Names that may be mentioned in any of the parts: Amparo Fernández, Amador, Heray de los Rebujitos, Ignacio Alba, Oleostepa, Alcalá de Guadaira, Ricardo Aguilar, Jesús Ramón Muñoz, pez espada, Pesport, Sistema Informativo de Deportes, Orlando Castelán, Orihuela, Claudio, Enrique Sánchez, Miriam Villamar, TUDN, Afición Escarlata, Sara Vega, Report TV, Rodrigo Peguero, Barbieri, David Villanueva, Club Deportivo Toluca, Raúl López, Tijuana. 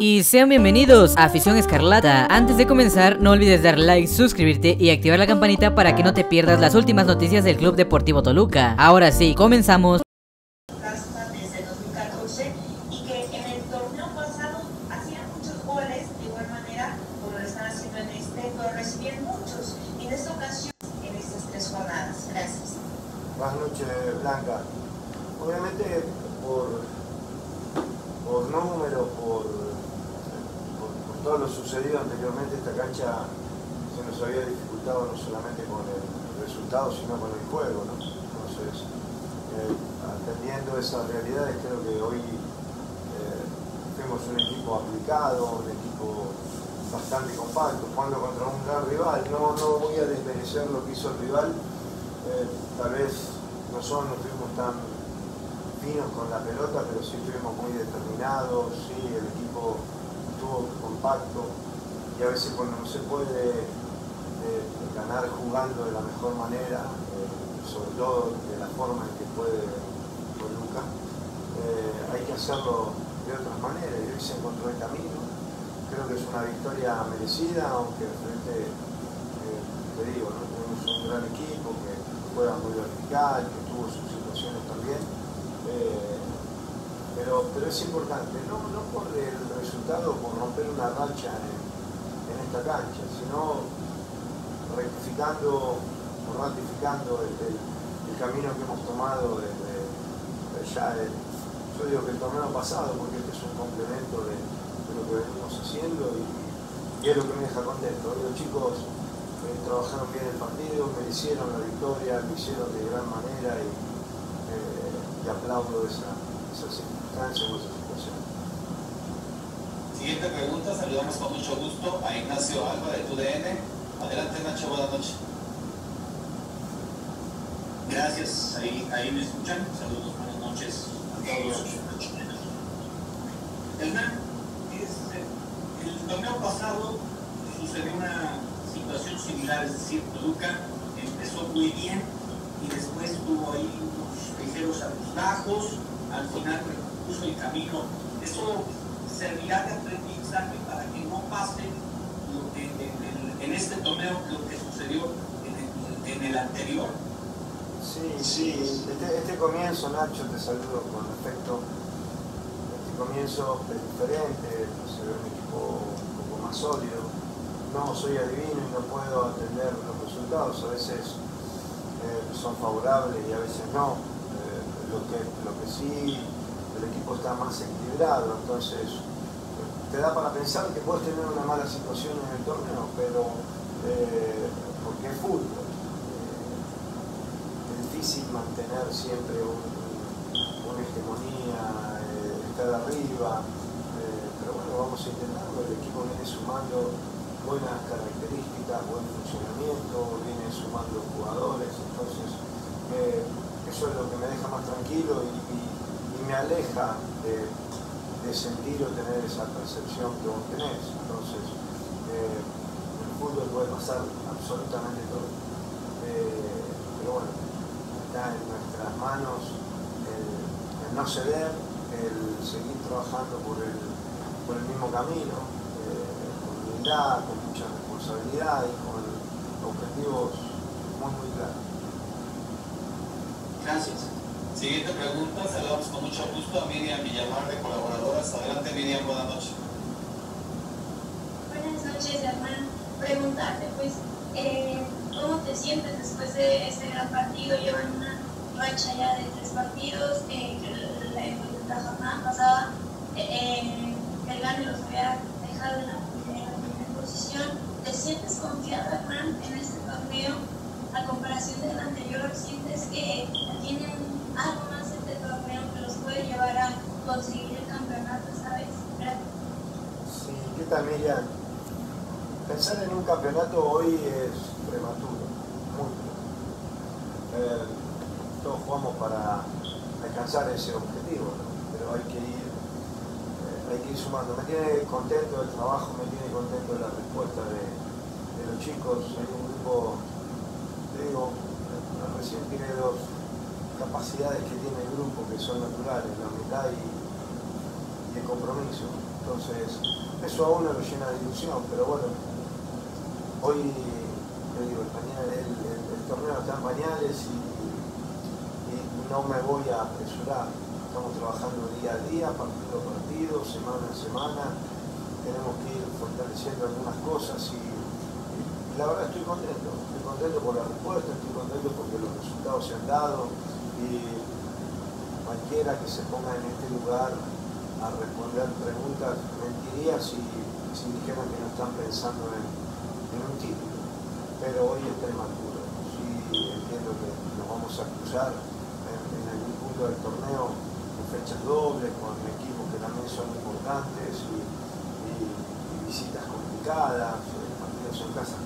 Y sean bienvenidos a Afición Escarlata. Antes de comenzar, no olvides dar like, suscribirte y activar la campanita para que no te pierdas las últimas noticias del Club Deportivo Toluca. Ahora sí, comenzamos. Desde 2014 y que en el torneo pasado hacían muchos goles, de igual manera como lo están haciendo en este, pero recibían muchos en esta ocasión en estas tres jornadas. Gracias. Buenas noches, Blanca. Obviamente por número, por todo lo sucedido anteriormente, esta cancha se nos había dificultado no solamente con el resultado, sino con el juego, ¿no? Entonces, atendiendo esas realidades, creo que hoy fuimos un equipo aplicado, un equipo bastante compacto, jugando contra un gran rival. No voy a desmerecer lo que hizo el rival, tal vez nosotros no fuimos tan finos con la pelota, pero sí estuvimos muy determinados, sí, el equipo estuvo compacto y a veces cuando no se puede ganar jugando de la mejor manera, sobre todo de la forma en que puede Toluca, hay que hacerlo de otras maneras y hoy se encontró el camino. Creo que es una victoria merecida, aunque frente, te digo, ¿no? Tenemos un gran equipo que juega muy vertical, que tuvo sus situaciones también. Pero es importante, no por el resultado, por romper una racha en esta cancha, sino rectificando o ratificando el camino que hemos tomado desde ya yo digo que el torneo pasado, porque este es un complemento de lo que venimos haciendo y es lo que me deja contento. Los chicos trabajaron bien el partido, merecieron la victoria, lo hicieron de gran manera y aplaudo esa circunstancia o esa situación. Siguiente pregunta, saludamos con mucho gusto a Ignacio Alba de TUDN. Adelante, Nacho, buenas noches. Gracias, ahí me escuchan. Saludos, buenas noches a todos. El torneo pasado sucedió una situación similar, es decir, Toluca empezó muy bien y después tuvo ahí ligeros altibajos, al final puso el camino. Eso servirá de aprendizaje para que no pase lo que en este torneo, lo que sucedió en el anterior. Sí, este comienzo, Nacho, te saludo con respecto. Este comienzo es diferente, se ve un equipo un poco más sólido. No soy adivino y no puedo atender los resultados, a veces son favorables y a veces no. Lo que sí, el equipo está más equilibrado, entonces te da para pensar que puedes tener una mala situación en el torneo, pero porque es fútbol, es difícil mantener siempre una hegemonía, estar arriba, pero bueno, vamos a intentarlo. El equipo viene sumando buenas características, buen funcionamiento, viene sumando jugadores, entonces eso es lo que me deja más tranquilo y me aleja de sentir o tener esa percepción que vos tenés. Entonces, en el fútbol puede pasar absolutamente todo. Pero bueno, está en nuestras manos el no ceder, el seguir trabajando por el mismo camino, con humildad, con mucha responsabilidad y con objetivos muy claros. Gracias. Siguiente pregunta, saludamos con mucho gusto a Miriam Villamar de Colaboradoras. Adelante, Miriam, buenas noches. Buenas noches, Hernán. Preguntarte, pues, ¿cómo te sientes después de este gran partido? Llevan una racha ya de 3 partidos, la jornada pasada el gane los había dejado en la primera posición. ¿Te sientes confiado, Hernán, en este torneo? A comparación del anterior, ¿sientes que tienen algo más este torneo que los puede llevar a conseguir el campeonato, sabes? Gracias. Sí, ¿qué tal, Miriam? Pensar en un campeonato hoy es prematuro, muy prematuro. Todos jugamos para alcanzar ese objetivo, ¿no? Pero hay que ir sumando. Me tiene contento el trabajo, me tiene contento la respuesta de los chicos. Hay un grupo, digo, recién tiene 2 capacidades que tiene el grupo que son naturales, la humildad y el compromiso. Entonces, eso a uno lo llena de ilusión, pero bueno, hoy, te digo, el torneo está en pañales y no me voy a apresurar. Estamos trabajando día a día, partido a partido, semana a semana. Tenemos que ir fortaleciendo algunas cosas y la verdad estoy contento. Estoy contento por la respuesta, estoy contento porque los resultados se han dado y cualquiera que se ponga en este lugar a responder preguntas mentiría si dijeran que no están pensando en un título. Pero hoy es prematuro. Sí, entiendo que nos vamos a cruzar en algún punto del torneo con fechas dobles, con equipos que también son importantes y visitas complicadas, partidos en casas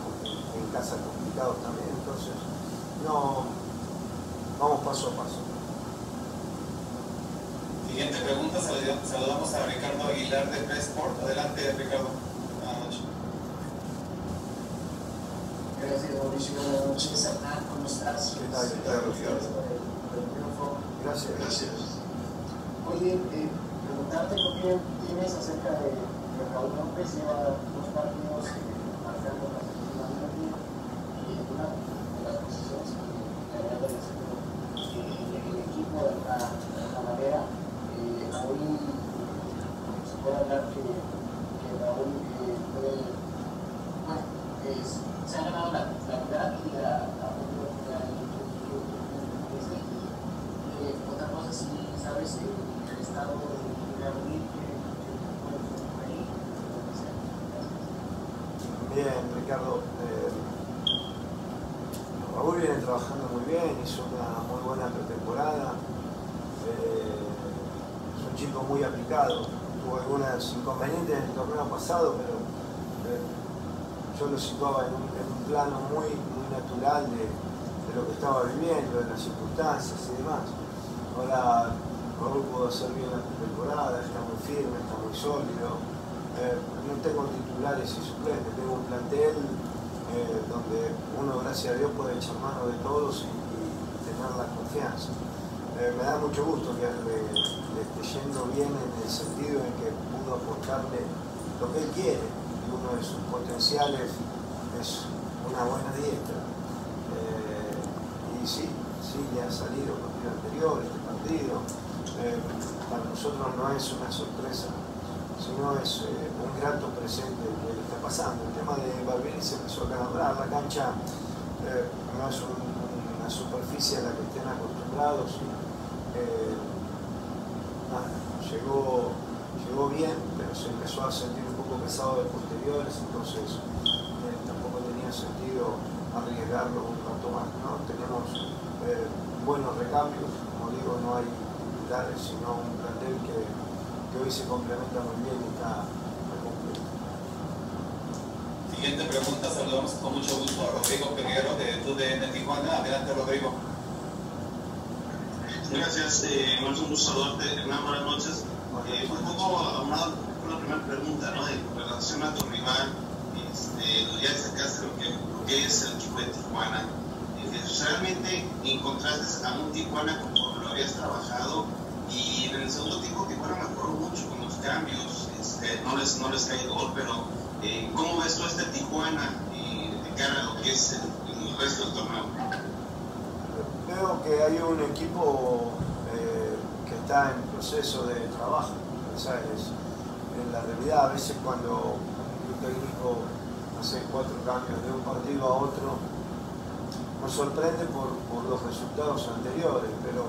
complicados también. Entonces, no, vamos paso a paso. Siguiente pregunta, saludamos a Ricardo Aguilar de Pesport. Adelante, Ricardo. Buenas noches. Gracias, Mauricio. Buenas noches, Hernán. ¿Cómo estás? ¿Qué tal? Gracias por el triunfo. Gracias. Oye, preguntarte qué opinión tienes acerca de Raúl López. Lleva dos partidos marcando la segunda media y en una de las posiciones que le había dado el equipo de la manera. Hoy se puede hablar que Raúl se ha ganado la titularidad y la popularidad del equipo y otra cosa, si sabes el estado de Raúl que ahí. Bien, Ricardo, Raúl viene trabajando muy bien, hizo una muy buena pretemporada. Un chico muy aplicado, tuvo algunos inconvenientes en el torneo pasado, pero yo lo situaba en un plano muy natural de lo que estaba viviendo, de las circunstancias y demás. Ahora Raúl pudo hacer bien la temporada, está muy firme, está muy sólido. No tengo titulares y suplentes, tengo un plantel donde uno, gracias a Dios, puede echar mano de todos y tener la confianza. Me da mucho gusto que le esté yendo bien en el sentido en que pudo aportarle lo que él quiere. Uno de sus potenciales es una buena diestra. Y sí, le ha salido el partido anterior, este partido. Para nosotros no es una sorpresa, sino es un grato presente que está pasando. El tema de Barbieri se empezó a calambrar. La cancha no es una superficie a la que estén acostumbrados. Llegó bien, pero se empezó a sentir un poco pesado de posteriores, entonces tampoco tenía sentido arriesgarlo un rato más, ¿no? Tenemos buenos recambios, como digo, no hay titulares, sino un plantel que hoy se complementa muy bien y está completo. Siguiente pregunta, saludamos con mucho gusto a Rodrigo Peguero de TUDN Tijuana. Adelante, Rodrigo. Gracias, Marcos, un saludarte, Hernán, buenas noches. Fue un poco aunado con la primera pregunta, ¿no? En relación a tu rival, ya destacaste lo que es el equipo de Tijuana. ¿Realmente encontraste a un Tijuana como lo habías trabajado? Y en el segundo tiempo, Tijuana mejoró mucho con los cambios, no les cae gol, pero ¿cómo ves tú a este Tijuana de cara a lo que es el resto del torneo? Creo que hay un equipo que está en proceso de trabajo, esa es la realidad. A veces cuando un técnico hace 4 cambios de un partido a otro, nos sorprende por los resultados anteriores, pero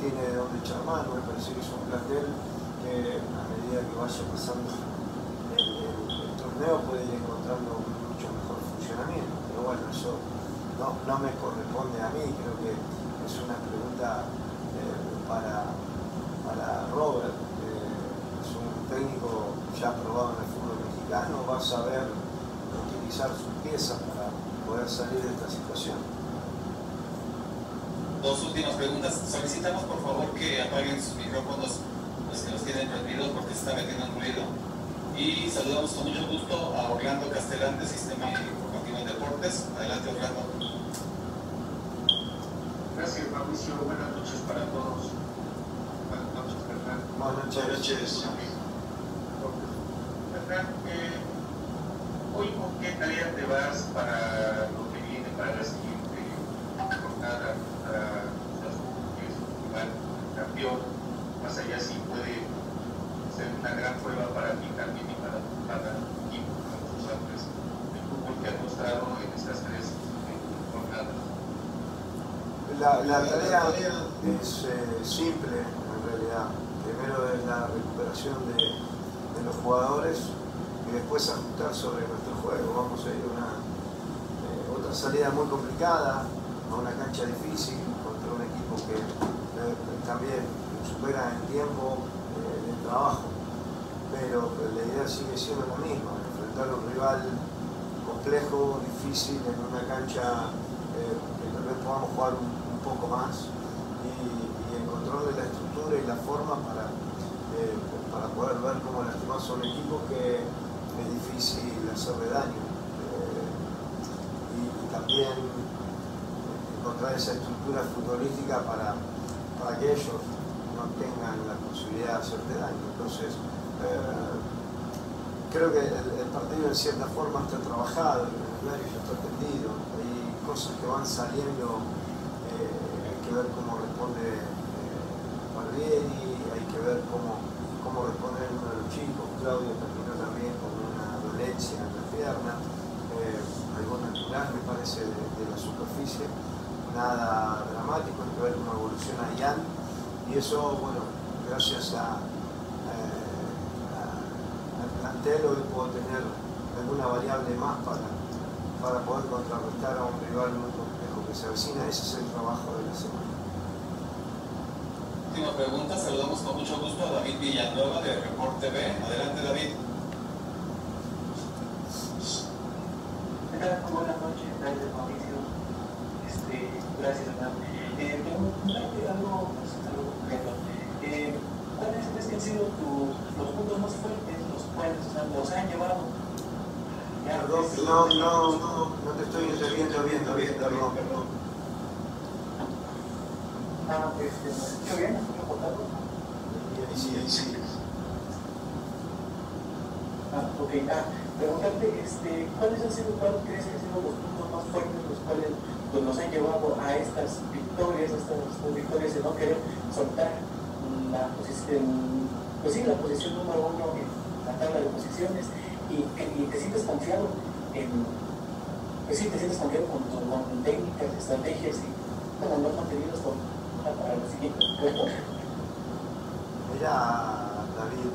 tiene donde echar mano. Me parece que es un plantel que a medida que vaya pasando el torneo puede ir encontrando mucho mejor funcionamiento, pero bueno, eso no me corresponde a mí. Creo que es una pregunta para Robert, que es un técnico ya probado en el fútbol mexicano, va a saber utilizar sus piezas para poder salir de esta situación. Dos últimas preguntas. Solicitamos por favor que apaguen sus micrófonos los que los tienen prendidos porque se está metiendo un ruido. Y saludamos con mucho gusto a Orlando Castelán de Sistema Informativo de Deportes. Adelante, Orlando. Gracias, Mauricio. Buenas noches para todos. Buenas noches, Fernando. Buenas noches. preguntan hoy con qué tarea te vas para lo que viene, para la siguiente jornada, para quizás que es un rival campeón, más allá si puede ser una gran prueba para ti también y para tu equipo, para tus hombres, el fútbol que ha mostrado en estas tres jornadas. La tarea es simple en realidad, primero es la recuperación de los jugadores y después ajustar sobre nuestro juego. Vamos a ir a otra salida muy complicada, a una cancha difícil, contra un equipo que también supera en tiempo el trabajo, pero la idea sigue siendo la misma, enfrentar a un rival complejo, difícil, en una cancha que tal vez podamos jugar un poco más y el control de la estructura y la forma para poder ver cómo las demás son equipos que es difícil hacerle daño y también encontrar esa estructura futbolística para que ellos no tengan la posibilidad de hacerte daño. Entonces creo que el partido en cierta forma está trabajado, el escenario ya está tendido, hay cosas que van saliendo, hay que ver cómo responde Barbieri, hay que ver cómo responde uno de los chicos. Claudio terminó también con una dolencia en la pierna, algo natural me parece de la superficie, nada dramático, hay que ver cómo evoluciona Ian y eso, bueno, gracias al plantel hoy puedo tener alguna variable más para poder contrarrestar a un rival muy complejo que se avecina. Ese es el trabajo de la semana. Última pregunta, saludamos con mucho gusto a David Villanueva de Report TV. Adelante, David. ¿Qué tal? Buenas noches, gracias, Mauricio. Gracias, Hernán. Preguntarte algo concreto. ¿Cuáles crees que han sido los puntos más fuertes, los cuales los han llevado? No te estoy entendiendo bien, David, perdón. Ah, ¿me escucho bien? Sí. Ah, ok. Preguntarte, ¿cuáles han sido, cuáles crees que han sido los puntos más fuertes, los cuales nos han llevado a estas victorias, de no querer soltar la posición, pues sí, la posición número uno en la tabla de posiciones? Y te sientes confiado en, pues sí, te sientes confiado con técnicas, estrategias y como los mantenidos para los siguientes. Mira, David,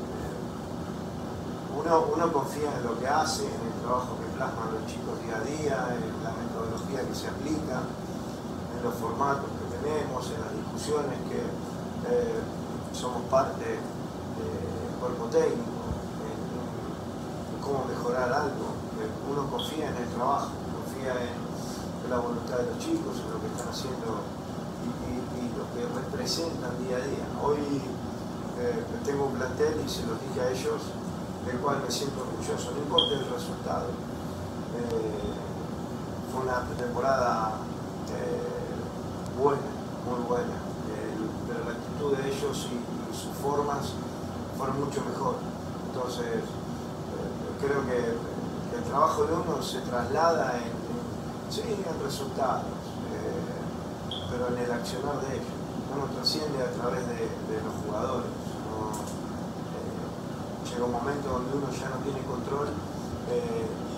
uno confía en lo que hace, en el trabajo que plasman los chicos día a día, en la metodología que se aplica, en los formatos que tenemos, en las discusiones que somos parte del cuerpo técnico, cómo mejorar algo. Uno confía en el trabajo, confía en la voluntad de los chicos, en lo que están haciendo y lo que representan día a día. Hoy tengo un plantel y se los dije a ellos, del cual me siento orgulloso, no importa el resultado. Fue una temporada buena, muy buena, pero la actitud de ellos y sus formas fueron mucho mejor. Entonces, creo que el trabajo de uno se traslada en resultados, pero en el accionar de ellos. Uno trasciende a través de los jugadores. Llega un momento donde uno ya no tiene control y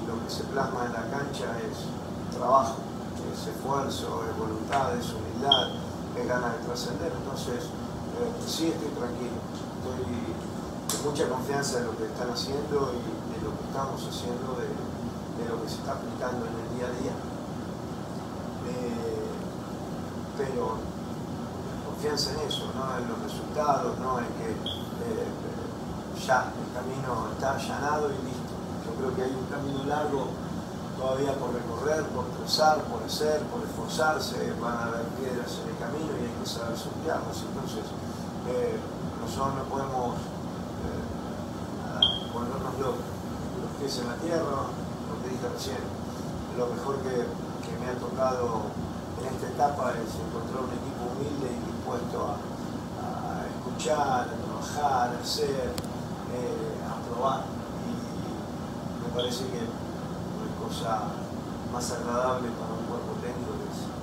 lo que se plasma en la cancha es trabajo, es esfuerzo, es voluntad, es humildad, es ganas de trascender. Entonces, sí, estoy tranquilo, estoy con mucha confianza en lo que están haciendo y lo que estamos haciendo, de lo que se está aplicando en el día a día, pero confianza en eso, no en los resultados, no en que ya el camino está allanado y listo. Yo creo que hay un camino largo todavía por recorrer, por trazar, por hacer, por esforzarse. Van a haber piedras en el camino y hay que saber sortearlas. Entonces nosotros no podemos ponernos los pies en la tierra, lo que dije recién. Lo mejor que me ha tocado en esta etapa es encontrar un equipo humilde y dispuesto a escuchar, a trabajar, a hacer, a probar. Y parece que no hay cosa más agradable para un cuerpo técnico que es